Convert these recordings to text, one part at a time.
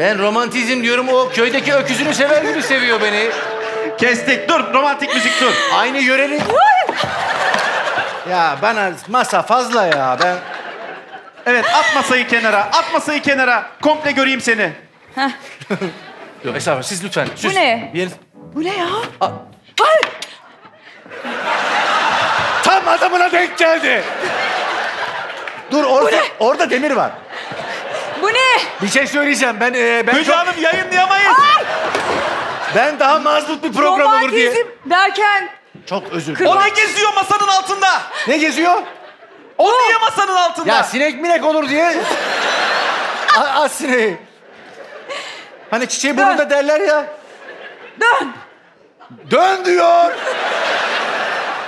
Ben romantizm diyorum, o köydeki öküzünü sever gibi seviyor beni. Kestik, dur, romantik müzik dur. Aynı yöreli... Ya bana masa fazla ya, ben... Evet, at masayı kenara, at masayı kenara. Komple göreyim seni. Heh. Yok, estağfurullah, siz lütfen. Siz... Bu ne? Bir... Bu ne ya? Vay! Tam adamına denk geldi. Dur, orada demir var. Bu ne? Bir şey söyleyeceğim, ben Hüca Hanım, yayınlayamayız. Ay! Ben daha mazlut bir program Roman olur diye. Derken... Çok özür dilerim. O ne geziyor masanın altında? Ne geziyor? O niye masanın altında? Ya sinek minek olur diye. Az sineği. Hani çiçeği burnunda derler ya. Dön. Dön diyor.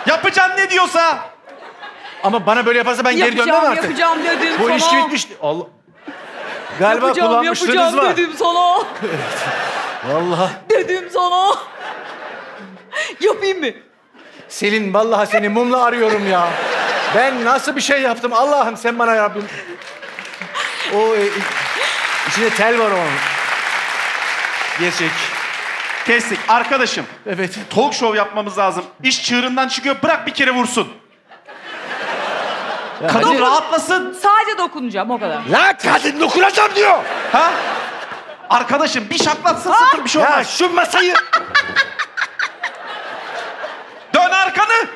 Yapacağım ne diyorsa. Ama bana böyle yaparsa ben geri dönmem artık. Yapacağım dedim sana. Bu ilişki bitmişti. Allah. Galiba kullanmışlığınız var. Dedim sana. Vallahi. Dedim sana. Yapayım mı? Selin, vallahi seni mumla arıyorum ya. Ben nasıl bir şey yaptım? Allah'ım sen bana yaptın. O içinde tel var onun. Kesik. Kesik. Arkadaşım. Evet. Talk show yapmamız lazım. İş çığırından çıkıyor. Bırak bir kere vursun. Ya kadın rahatlasın. Sadece dokunacağım o kadar. La kadın dokunacağım diyor. Ha? Arkadaşım bir şaklatsın sıtır bir şey olmaz. Ya şu masayı... Dön arkanı.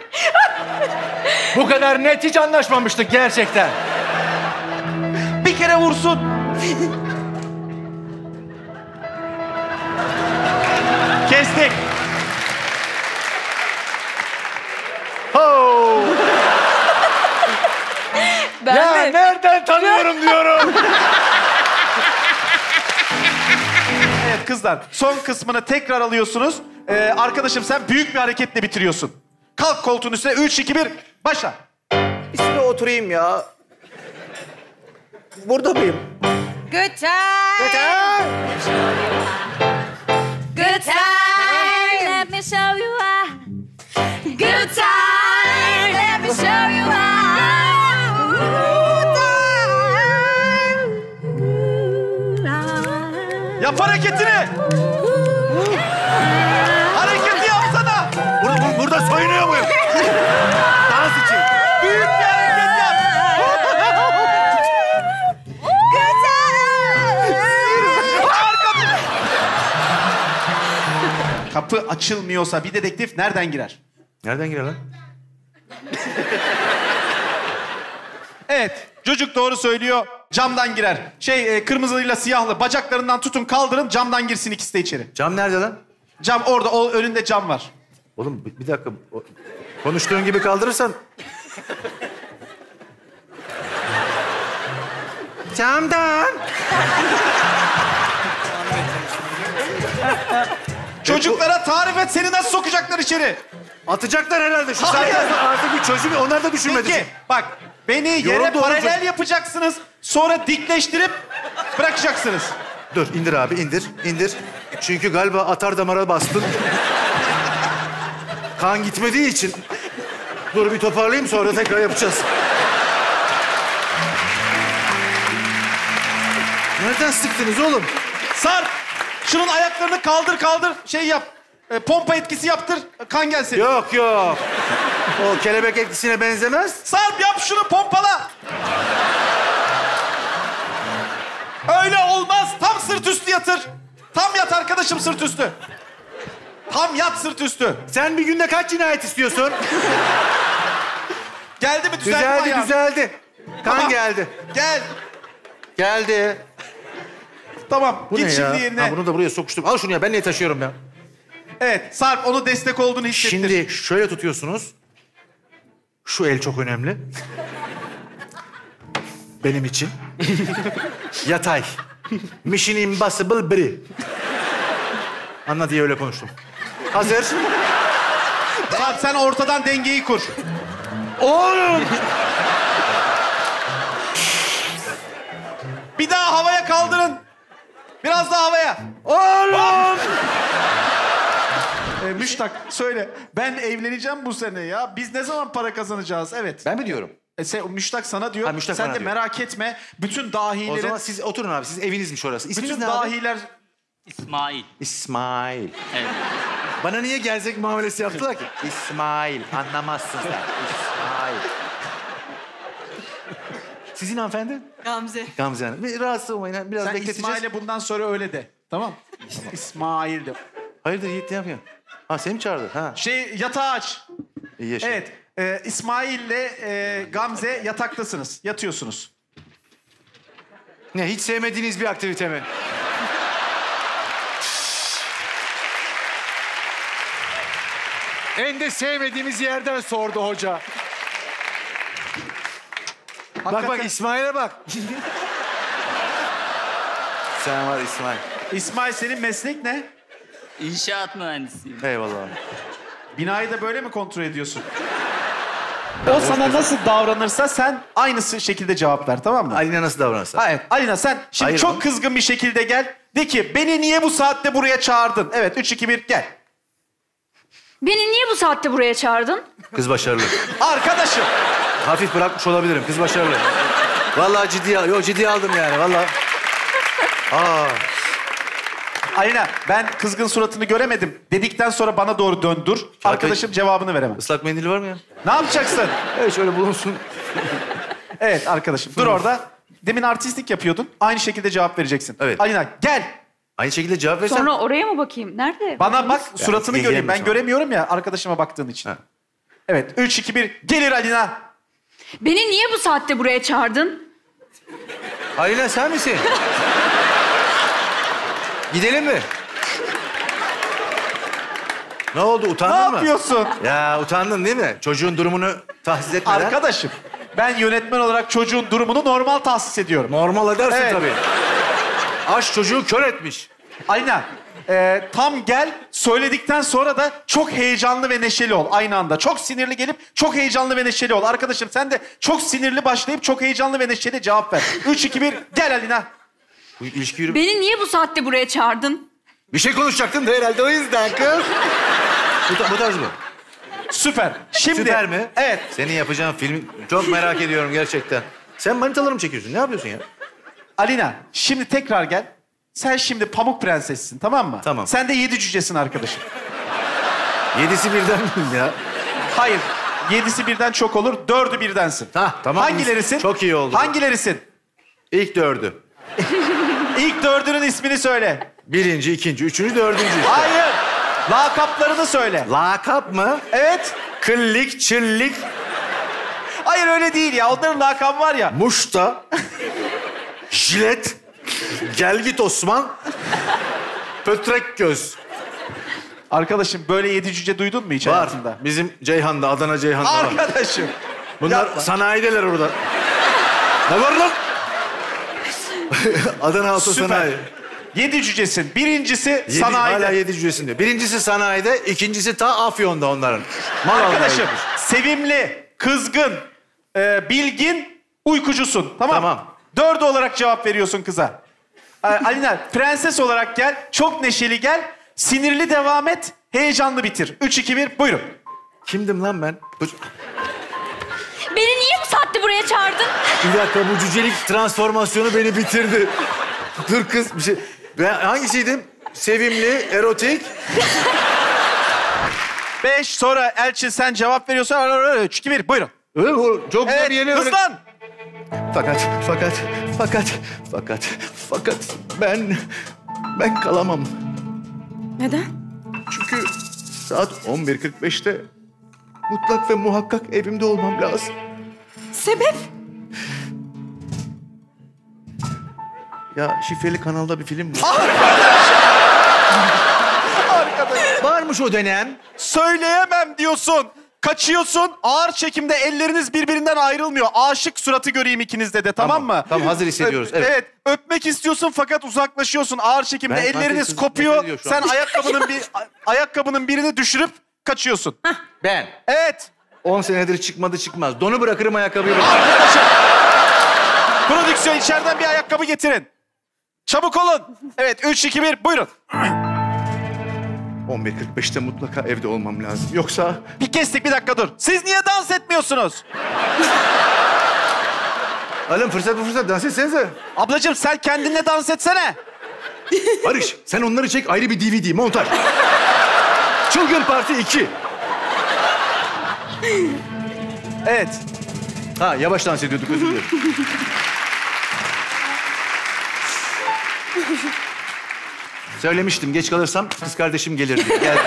Bu kadar net hiç anlaşmamıştık gerçekten. Bir kere vursun. Kestik. Oh. Ya nereden tanıyorum diyorum. Evet kızlar, son kısmını tekrar alıyorsunuz. Arkadaşım sen büyük bir hareketle bitiriyorsun. Kalk koltuğun üstüne. 3, 2, 1. Başla. Üstüne oturayım ya. Burada mıyım? Good time. Good time. Good time. Let me show you how. Good time. Let me show you how. Good time. Yap hareketini. Hareketi yapsana. Burada soyunuyor muyum? Dans için. Büyük bir hareket yap. Güzel. Kapı açılmıyorsa bir dedektif nereden girer? Nereden girer lan? Evet. Çocuk doğru söylüyor. Camdan girer. Kırmızıyla siyahlı. Bacaklarından tutun kaldırın. Camdan girsin ikisi de içeri. Cam nerede lan? Cam orada. Önünde cam var. Oğlum bir dakika. Konuştuğun gibi kaldırırsan... Camdan. Çocuklara tarif et, seni nasıl sokacaklar içeri? Atacaklar herhalde. Şu saatten artık bir çözümü onlar da düşünmedi. Peki bak, beni yere paralel yapacaksınız. Sonra dikleştirip bırakacaksınız. Dur indir abi, indir. Çünkü galiba atar damara bastın. Kan gitmediği için. Dur bir toparlayayım, sonra tekrar yapacağız. Nereden sıktınız oğlum? Sarp! Şunun ayaklarını kaldır. Pompa etkisi yaptır, kan gelsin. Yok. O kelebek etkisine benzemez. Sarp yap şunu, pompala. Öyle olmaz. Tam sırt üstü yatır. Tam yat arkadaşım sırt üstü. Tam yat sırt üstü. Sen bir günde kaç cinayet istiyorsun? Geldi mi? Düzeldi. Kan tamam. Geldi. Geldi. Tamam. Bu git şimdi yerine. Ha, bunu da buraya sokuştum. Al şunu ya. Ben niye taşıyorum ya? Evet. Sarp onu destek olduğunu hissettir. Şimdi şöyle tutuyorsunuz. Şu el çok önemli. Benim için. Yatay. Mission Impossible biri. Anla diye öyle konuştum. Hazır. Sarp sen ortadan dengeyi kur. Oğlum! Bir daha havaya kaldırın. Biraz daha havaya. Oğlum! Müştak söyle. Ben evleneceğim bu sene ya. Biz ne zaman para kazanacağız? Evet. Ben mi diyorum? Müştak sana diyor. Ha, Müştak sen de diyor. Merak etme. Bütün dahilerin... O zaman siz oturun abi. Siz evinizmiş orası. İsminiz bütün ne dahiler... Abi? İsmail. İsmail. Evet. Bana niye gelecek muamelesi yaptılar ki? İsmail. Anlamazsın sen. İsmail. Sizin hanımefendi? Gamze. Gamze Hanım. Bir rahatsız olmayın. Biraz sen bekleteceğiz. Sen İsmail'e bundan sonra öyle de. Tamam. İsmail de. Hayırdır Yiğit ne yapıyorsun? Ha seni mi çağırdı? Ha. Yatağı aç. İyi yaşa. Evet. İsmail'le Gamze yataktasınız. Yatıyorsunuz. Ne hiç sevmediğiniz bir aktivite mi? En de sevmediğimiz yerden sordu hoca. Hakikaten... Bak İsmail'e bak. Sen var İsmail. İsmail senin meslek ne? İnşaat mühendisiyim. Eyvallah. Binayı da böyle mi kontrol ediyorsun? O sana nasıl davranırsa sen aynısı şekilde cevap ver, tamam mı? Alina nasıl davranırsa? Hayır. Alina sen şimdi hayır, çok oğlum. Kızgın bir şekilde gel. De ki beni niye bu saatte buraya çağırdın? Evet 3, 2, 1 gel. Beni niye bu saatte buraya çağırdın? Kız başarılı. Arkadaşım. Hafif bırakmış olabilirim. Kız başarılı. Vallahi ciddiye aldım yani vallahi. Aa. Alina, ben kızgın suratını göremedim. Dedikten sonra bana doğru döndür. Şarkı... Arkadaşım cevabını veremem. Islak mendil var mı ya? Ne yapacaksın? Evet, şöyle bulunsun. Evet arkadaşım, dur orada. Demin artistlik yapıyordun. Aynı şekilde cevap vereceksin. Evet. Alina, gel. Aynı şekilde cevap versen... Sonra oraya mı bakayım? Nerede? Bana bak, suratını göreyim. Ben göremiyorum ya arkadaşıma baktığın için. Ha. Evet, 3, 2, 1. Gelir Alina. Beni niye bu saatte buraya çağırdın? Alina, sen misin? Gidelim mi? Ne oldu? Utandın mı? Ne yapıyorsun? Ya utandın değil mi? Çocuğun durumunu tahsis etmeden... Arkadaşım, ben yönetmen olarak çocuğun durumunu normal tahsis ediyorum. Normal edersin evet. Tabii. Aşk çocuğu kör etmiş. Aynen. Tam gel, söyledikten sonra da çok heyecanlı ve neşeli ol aynı anda. Çok sinirli gelip çok heyecanlı ve neşeli ol. Arkadaşım sen de çok sinirli başlayıp çok heyecanlı ve neşeli cevap ver. 3, 2, 1, gel Alina. Beni niye bu saatte buraya çağırdın? Bir şey konuşacaktın da herhalde o yüzden kız. Bu tarz mı? Süper. Şimdi... Süper mi? Evet. Senin yapacağın film çok merak ediyorum gerçekten. Sen manitaları mı çekiyorsun? Ne yapıyorsun ya? Alina, şimdi tekrar gel. Sen şimdi Pamuk Prensessin, tamam mı? Tamam. Sen de 7 cücesin arkadaşım. 7'si birden mi ya? Hayır. 7'si birden çok olur. 4'ü birdensin. Ha, tamam. Hangilerisin? Çok iyi oldu. Hangilerisin? İlk 4'ü. İlk 4'ünün ismini söyle. 1. 2. 3. 4. işte. Hayır. Lakaplarını söyle. Lakap mı? Evet. Kıllık, çıllık. Hayır öyle değil ya. Onların lakabı var ya. Muşta. Jilet. Gelgit Osman. Pötrek göz. Arkadaşım böyle 7 cüce duydun mu hiç var. Hayatında? Bizim Ceyhan'da, Adana Ceyhan'da. Arkadaşım. Var. Bunlar yapma. Sanayideler orada. Ne var lan? Adana Auto Sanayi. 7 cücesin. Birincisi sanayide. Hala 7 cücesin diyor. Birincisi sanayide, ikincisi ta Afyon'da onların. Mal arkadaşım, sevimli, kızgın, bilgin, uykucusun. Tamam. Tamam. 4 olarak cevap veriyorsun kıza. Alina, prenses olarak gel, çok neşeli gel, sinirli devam et, heyecanlı bitir. 3, 2, 1, buyurun. Kimdim lan ben? Beni niye bu saatte buraya çağırdın? Bir dakika, bu cücelik transformasyonu beni bitirdi. Dur kız, bir şey... Ben hangisiydim? Sevimli, erotik... 5, sonra Elçin sen cevap veriyorsun. 3, 2, 1, buyurun. Çok güzel yeni... Evet, hızlan! Fakat... Ben kalamam. Neden? Çünkü saat 11:45'te... mutlak ve muhakkak evimde olmam lazım. Sebep? Ya şifreli kanalda bir film var. Arkadaş. Varmış o dönem. Söyleyemem diyorsun. Kaçıyorsun. Ağır çekimde elleriniz birbirinden ayrılmıyor. Aşık suratı göreyim ikinizde de tamam mı? Tamam hazır hissediyoruz. Evet. Evet. Öpmek istiyorsun fakat uzaklaşıyorsun. Ağır çekimde elleriniz kopuyor. Sen ayakkabının birini düşürüp kaçıyorsun. Heh. Ben. Evet. 10 senedir çıkmadı çıkmaz. Donu bırakırım ayakkabıyı. Arkadaşım. Prodüksiyon içeriden bir ayakkabı getirin. Çabuk olun. Evet 3, 2, 1 buyurun. 11:45'te mutlaka evde olmam lazım. Yoksa... Bir dakika dur. Siz niye dans etmiyorsunuz? Alem fırsat bu fırsat, dans etsenize. Ablacığım sen kendinle dans etsene. Barış, sen onları çek, ayrı bir DVD montaj. Çılgın Parti 2. Evet. Ha, yavaş dans ediyorduk, özür dilerim. Söylemiştim, geç kalırsam kız kardeşim gelirdi. Geldi.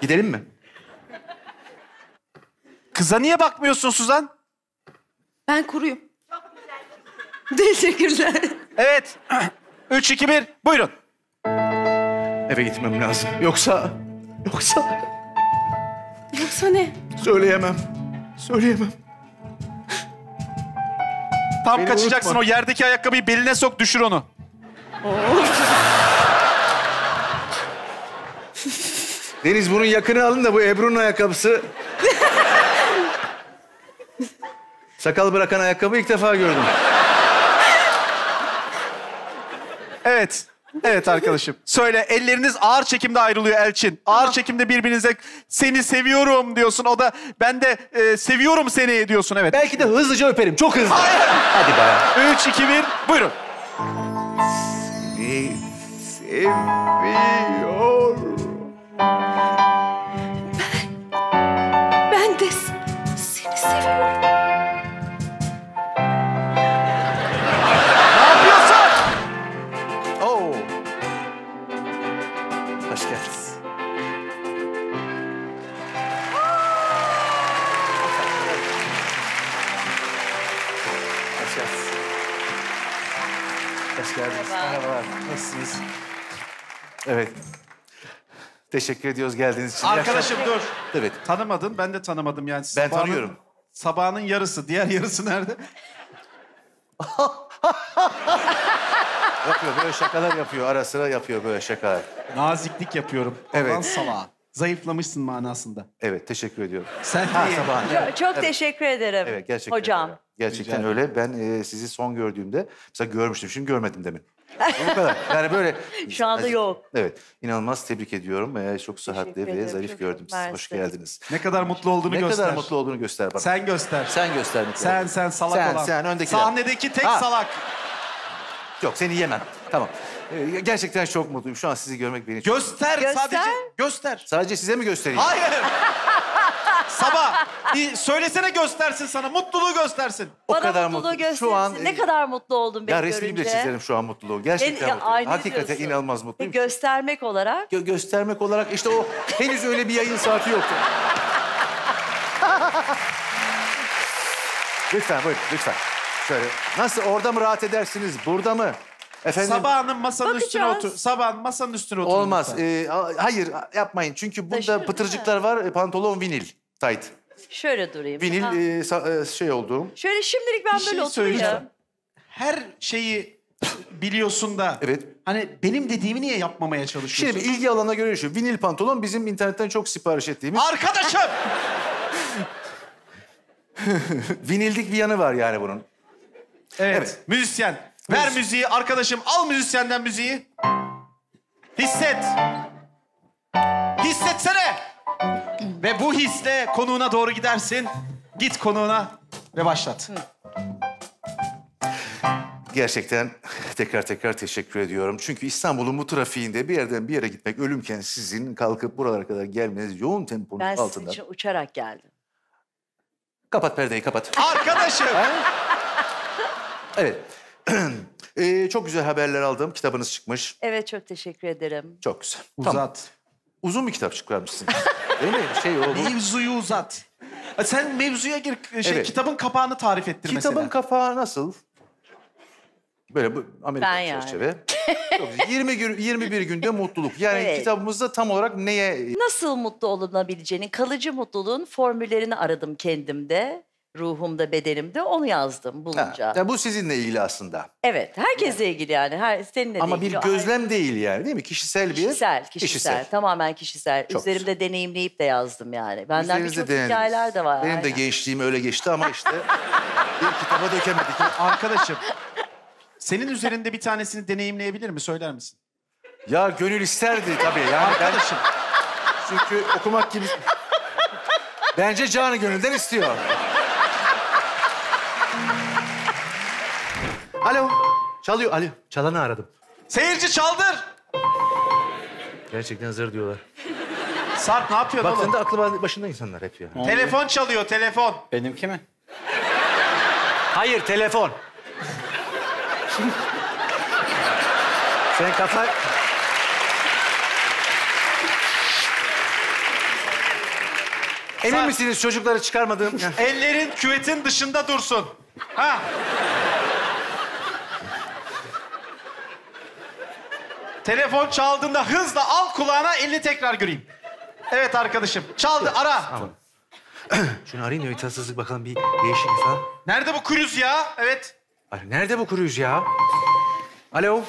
Gidelim mi? Kıza niye bakmıyorsun Suzan? Ben kuruyum. Teşekkürler. Evet. 3, 2, 1. Buyurun. Eve gitmem lazım. Yoksa ne? Söyleyemem. Tam beni kaçacaksın. Unutma. O yerdeki ayakkabıyı beline sok, düşür onu. Deniz, bunun yakını alın da bu Ebru'nun ayakkabısı. Sakal bırakan ayakkabı ilk defa gördüm. Evet. Evet arkadaşım. Söyle, elleriniz ağır çekimde ayrılıyor Elçin. Ağır çekimde birbirinize seni seviyorum diyorsun. O da ben de seviyorum seni diyorsun. Evet. Belki de hızlıca öperim. Çok hızlı. Hayır. Hadi be. 3, 2, 1. Buyurun. Seni seviyorum. Ben de seni seviyorum. Ne yapıyorsun? Oo. Hoş geldiniz. Hoş geldiniz. Merhabalar. Nasılsınız? Evet. Teşekkür ediyoruz geldiğiniz için. Arkadaşım dur. Evet. Tanımadın, ben de tanımadım yani. Ben tanıyorum. Sabahın yarısı, diğer yarısı nerede? Yapıyor, böyle şakalar yapıyor. Ara sıra yapıyor böyle şakalar. Naziklik yapıyorum. Evet. Ondan sabah. Zayıflamışsın manasında. Evet, teşekkür ediyorum. Sen sabah. Çok evet. Teşekkür ederim. Evet, gerçekten hocam. Öyle. Gerçekten rica öyle. Ben sizi son gördüğümde, mesela görmüştüm, şimdi görmedim demin. Bu kadar. Yani böyle... Şu anda yok. Evet. İnanılmaz tebrik ediyorum. Çok sıhhatli ve zarif gördüm sizi. Hoş geldiniz. Ne kadar mutlu olduğunu göster. Ne kadar mutlu olduğunu göster bana. Sen göster. Sen göster. Sen salak olan. Sen öndekiler. Sahnedeki tek salak. Yok, seni yemem. Tamam. Gerçekten çok mutluyum. Şu an sizi görmek beni çok mutlu. Göster sadece. Göster. Sadece size mi göstereyim? Hayır. Sabah. Söylesene göstersin sana. Mutluluğu göstersin. Bana o kadar mutluluğu mutlu. Göstersin. Şu an, ne kadar mutlu oldum beni görünce. Ya resmini bile çizerim şu an mutluluğu. Gerçekten mutluyum. Hakikaten diyorsun. İnanılmaz mutluyum. Göstermek olarak? Göstermek olarak işte o henüz öyle bir yayın saati yoktu. Lütfen buyurun lütfen. Şöyle. Nasıl, orada mı rahat edersiniz? Burada mı? Efendim? Sabahın masanın üstüne otur. Sabahın masanın üstüne otur. Olmaz. Hayır yapmayın. Çünkü burada taşırır pıtırcıklar mi? Var. Pantolon vinil. Tight. Şöyle durayım. Vinil şey olduğum. Şöyle şimdilik ben böyle oturayım. Her şeyi biliyorsun da. Evet. Hani benim dediğimi niye yapmamaya çalışıyorsun? Şimdi ilgi alana göre şu. Vinil pantolon bizim internetten çok sipariş ettiğimiz. Arkadaşım! Vinildik bir yanı var yani bunun. Evet. Müzisyen. Ver müziği arkadaşım. Al müzisyenden müziği. Hisset. Hissetsene. Ve bu hisle konuğuna doğru gidersin. Git konuğuna ve başlat. Gerçekten tekrar teşekkür ediyorum. Çünkü İstanbul'un bu trafiğinde bir yerden bir yere gitmek ölümken sizin kalkıp buralara kadar gelmeniz yoğun temponun altında. Ben sizin için uçarak geldim. Kapat perdeyi, kapat. Arkadaşım. Evet. Çok güzel haberler aldım. Kitabınız çıkmış. Evet, çok teşekkür ederim. Çok güzel. Uzat. Tamam. Uzun bir kitap çıkarmışsın. Değil mi? Mevzuyu uzat. Sen mevzuya gir. Evet. Kitabın kapağını tarif ettir mesela. Kitabın kapağı nasıl? Böyle bu Amerikan çerçeve. Yani. 21 günde mutluluk. Yani evet. Kitabımızda tam olarak neye... Nasıl mutlu olunabileceğini, kalıcı mutluluğun formüllerini aradım kendimde. Ruhumda, bedenimde onu yazdım bulunca. Yani bu sizinle ilgili aslında. Evet, herkesle yani. İlgili yani. Seninle ama ilgili. Ama bir gözlem değil yani, değil mi? Kişisel. Tamamen kişisel. Çok üzerimde güzel. Deneyimleyip de yazdım yani. Benden birçok hikayeler de var. Benim de gençliğim öyle geçti ama işte bir kitaba dökemedik. Arkadaşım, senin üzerinde bir tanesini deneyimleyebilir mi? Söyler misin? Ya gönül isterdi tabii. Yani arkadaşım. Çünkü okumak gibi... Bence canı gönülden istiyor. Alo. Çalıyor. Alo. Çalanı aradım. Seyirci çaldır. Gerçekten hazır diyorlar. Sarp ne yapıyorsun oğlum? Baktığında aklı başında insanlar hep ya. Telefon çalıyor, telefon. Benimki mi? Hayır, telefon. Sen kafa... Emin misiniz çocukları çıkarmadığım? Ellerin küvetin dışında dursun. Ha. Telefon çaldığında hızla al kulağına, elini tekrar göreyim. Evet arkadaşım. Çaldı, ara. Tamam. Şunu arayın, tatsızlık bakalım bir değişik falan. Nerede bu kruz ya? Evet. Nerede bu kruz ya? Alo.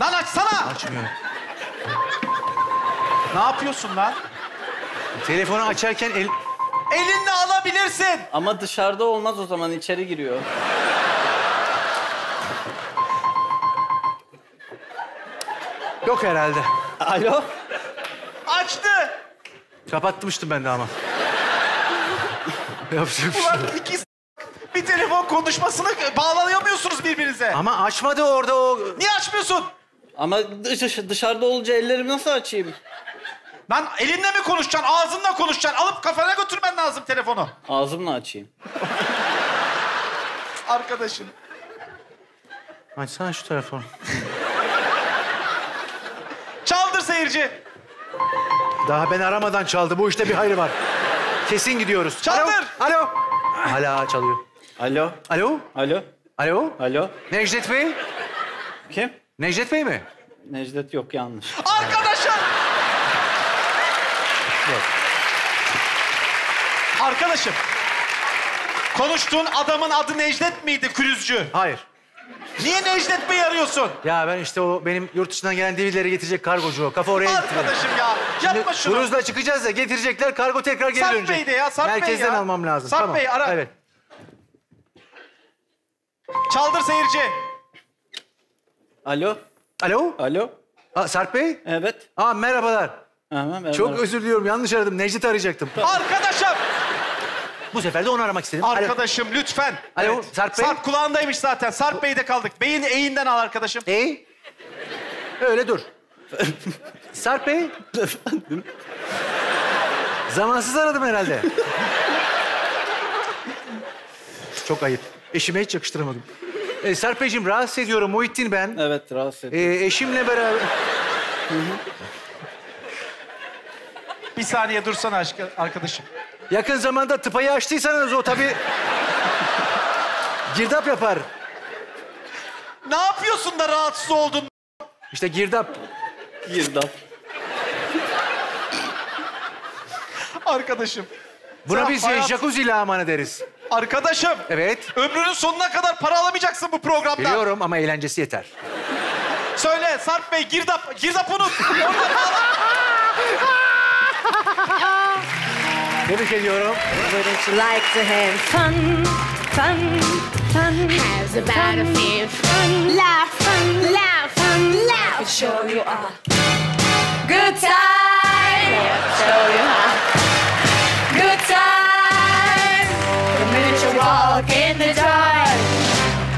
Lan açsana. Açmıyor. Ne yapıyorsun lan? Telefonu açarken elinle alabilirsin. Ama dışarıda olmaz o zaman, içeri giriyor. Yok herhalde. Alo? Açtı. Kapatmıştım ben de ama. Yapacağım ulan iki bir telefon konuşmasını bağlayamıyorsunuz birbirinize. Ama açmadı orada o... Niye açmıyorsun? Ama dışarıda olunca ellerimi nasıl açayım? Lan elinle mi konuşacaksın, ağzınla konuşacaksın? Alıp kafana götürmen lazım telefonu. Ağzımla açayım. Arkadaşım. Açsana şu telefonu. Çaldır seyirci. Daha ben aramadan çaldı. Bu işte bir hayır var. Kesin gidiyoruz. Çaldır. Alo. Alo. Hala çalıyor. Alo. Alo. Alo. Alo. Alo. Necdet Bey. Kim? Necdet Bey mi? Necdet yok, yanlış. Arkadaşım. Yok. Arkadaşım. Konuştuğun adamın adı Necdet miydi, kruzcu? Hayır. Niye Necdet Bey'i arıyorsun? Ya ben işte o benim yurt dışından gelen DVD'leri getirecek kargocu o. Kafa oraya gitti. Arkadaşım ya, yapma şunu. Kruzla çıkacağız ya, getirecekler, kargo tekrar geri dönecek. Sarp Bey de ya, Sarp Bey ya. Merkezden almam lazım. Sarp Bey ara. Evet. Çaldır seyirci. Alo. Alo. Alo. Aa, Sarp Bey? Evet. Aa, merhabalar. Aha, çok özür diliyorum, yanlış aradım. Necdet'i arayacaktım. Tamam. Arkadaşım! Bu sefer de onu aramak istedim. Arkadaşım alo, lütfen. Alo, evet. Sarp Bey. Sarp kulağındaymış zaten. Sarp Bey'de kaldık. Beyin eğinden al arkadaşım. Eğ? Öyle dur. Sarp Bey. Zamansız aradım herhalde. Çok ayıp. Eşime hiç yakıştıramadım. Sarp Beyciğim, rahatsız ediyorum. Muhittin ben. Evet, rahatsız ediyorum. Eşimle beraber... Bir saniye dursana aşkım, arkadaşım. Yakın zamanda tıpayı açtıysanız o tabii... girdap yapar. Ne yapıyorsun da rahatsız oldun? İşte girdap. Girdap. Arkadaşım. Buna biz jacuzzi lağmanı deriz. Arkadaşım. Evet. Ömrünün sonuna kadar para alamayacaksın bu programdan. Biliyorum ama eğlencesi yeter. Söyle Sarp Bey, girdap. Girdap unut. Tebrik ediyorum. Wouldn't you like to have fun, fun, fun? How's about a few fun, laugh, fun, laugh, fun, laugh? I could show you a good time. I could show you a good time. The minute you walk in the door,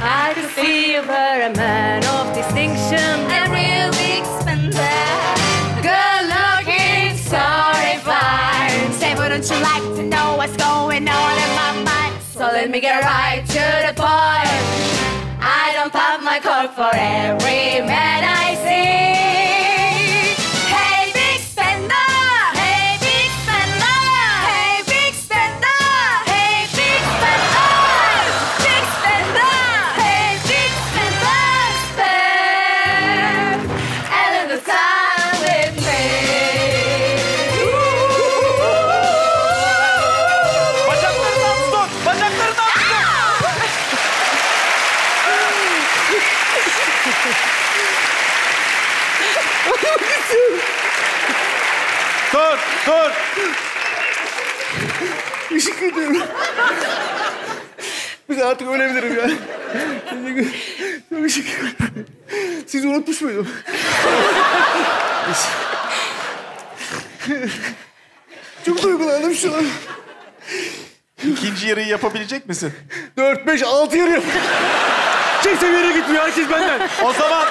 I could see you were a man of distinction and real big spender. Good looking, sorry fine. Say, wouldn't you like to know what's going on in my mind? So let me get right to the point. I don't pop my cork for every man I see. Hey, big spender! Hey, big spender! Hey, big spender! Hey, big spender! Big spender! Hey, big spender! Spend a little time with me. Bacaklarından tutun! Bacaklarından tutun! Dur, dur! Işık ediyorum. Biz artık ölebilirim yani. Çok ışık. Sizi unutmuş muydum? Çok duygulandım şu an. İkinci yarıyı yapabilecek misin? 4, 5, 6 yarı yap. Kimse bir yere gitmiyor. Herkes benden. O zaman...